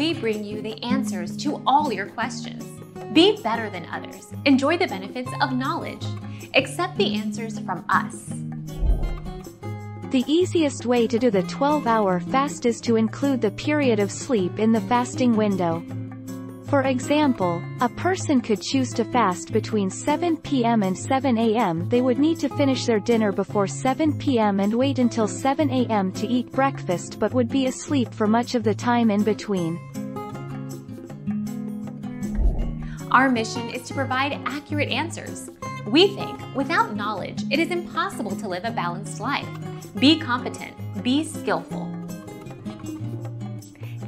we bring you the answers to all your questions. Be better than others. Enjoy the benefits of knowledge. Accept the answers from us. The easiest way to do the 12-hour fast is to include the period of sleep in the fasting window. For example, a person could choose to fast between 7 p.m. and 7 a.m. They would need to finish their dinner before 7 p.m. and wait until 7 a.m. to eat breakfast, but would be asleep for much of the time in between. Our mission is to provide accurate answers. We think without knowledge, it is impossible to live a balanced life. Be competent, be skillful.